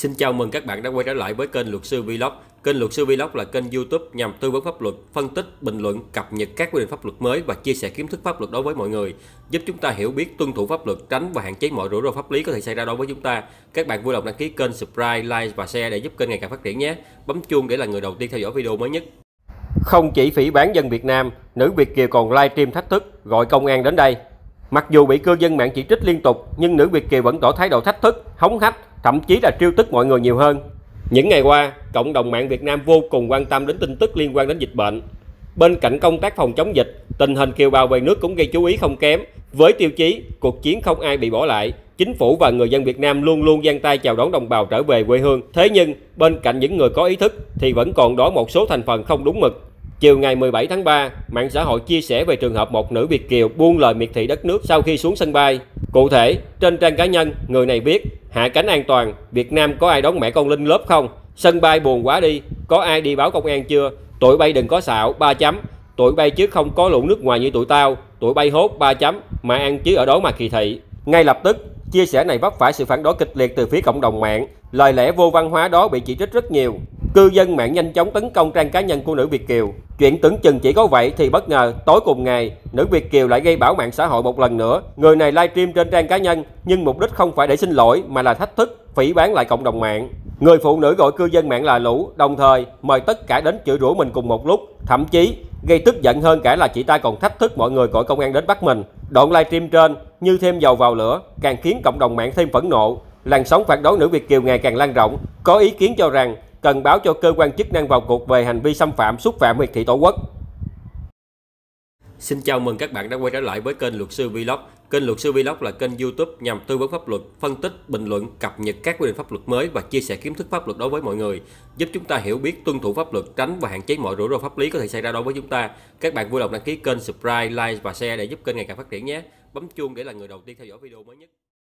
Xin chào mừng các bạn đã quay trở lại với kênh Luật Sư Vlog. Kênh Luật Sư Vlog là kênh YouTube nhằm tư vấn pháp luật, phân tích, bình luận, cập nhật các quy định pháp luật mới và chia sẻ kiến thức pháp luật đối với mọi người, giúp chúng ta hiểu biết, tuân thủ pháp luật, tránh và hạn chế mọi rủi ro pháp lý có thể xảy ra đối với chúng ta. Các bạn vui lòng đăng ký kênh, subscribe, like và share để giúp kênh ngày càng phát triển nhé. Bấm chuông để là người đầu tiên theo dõi video mới nhất. Không chỉ phỉ báng dân Việt Nam, nữ Việt Kiều còn livestream thách thức gọi công an đến đây. Mặc dù bị cư dân mạng chỉ trích liên tục, nhưng nữ Việt Kiều vẫn tỏ thái độ thách thức, hống hách, thậm chí là trêu tức mọi người nhiều hơn. Những ngày qua, cộng đồng mạng Việt Nam vô cùng quan tâm đến tin tức liên quan đến dịch bệnh. Bên cạnh công tác phòng chống dịch, tình hình kiều bào về nước cũng gây chú ý không kém. Với tiêu chí cuộc chiến không ai bị bỏ lại, chính phủ và người dân Việt Nam luôn luôn giang tay chào đón đồng bào trở về quê hương. Thế nhưng, bên cạnh những người có ý thức thì vẫn còn đó một số thành phần không đúng mực. Chiều ngày 17 tháng 3, mạng xã hội chia sẻ về trường hợp một nữ Việt Kiều buông lời miệt thị đất nước sau khi xuống sân bay. Cụ thể, trên trang cá nhân, người này viết: hạ cánh an toàn, Việt Nam có ai đón mẹ con lên lớp không? Sân bay buồn quá đi, có ai đi báo công an chưa? Tụi bay đừng có xạo, ba chấm. Tụi bay chứ không có lũ nước ngoài như tụi tao, tụi bay hốt, ba chấm, mà ăn chứ ở đó mà kỳ thị. Ngay lập tức, chia sẻ này vấp phải sự phản đối kịch liệt từ phía cộng đồng mạng, lời lẽ vô văn hóa đó bị chỉ trích rất nhiều. Cư dân mạng nhanh chóng tấn công trang cá nhân của nữ Việt Kiều. Chuyện tưởng chừng chỉ có vậy thì bất ngờ, tối cùng ngày, nữ Việt Kiều lại gây bão mạng xã hội một lần nữa. Người này livestream trên trang cá nhân, nhưng mục đích không phải để xin lỗi mà là thách thức, phỉ báng lại cộng đồng mạng. Người phụ nữ gọi cư dân mạng là lũ, đồng thời mời tất cả đến chửi rủa mình cùng một lúc. Thậm chí, gây tức giận hơn cả là chị ta còn thách thức mọi người gọi công an đến bắt mình. Đoạn livestream trên như thêm dầu vào lửa, càng khiến cộng đồng mạng thêm phẫn nộ. Làn sóng phản đối nữ Việt Kiều ngày càng lan rộng, có ý kiến cho rằng cần báo cho cơ quan chức năng vào cuộc về hành vi xâm phạm, xúc phạm miệt thị Tổ quốc. Xin chào mừng các bạn đã quay trở lại với kênh Luật Sư Vlog. Kênh Luật Sư Vlog là kênh YouTube nhằm tư vấn pháp luật, phân tích, bình luận, cập nhật các quy định pháp luật mới và chia sẻ kiến thức pháp luật đối với mọi người, giúp chúng ta hiểu biết, tuân thủ pháp luật, tránh và hạn chế mọi rủi ro pháp lý có thể xảy ra đối với chúng ta. Các bạn vui lòng đăng ký kênh, subscribe, like và share để giúp kênh ngày càng phát triển nhé. Bấm chuông để là người đầu tiên theo dõi video mới nhất.